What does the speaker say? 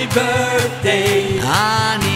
Happy birthday, Anil.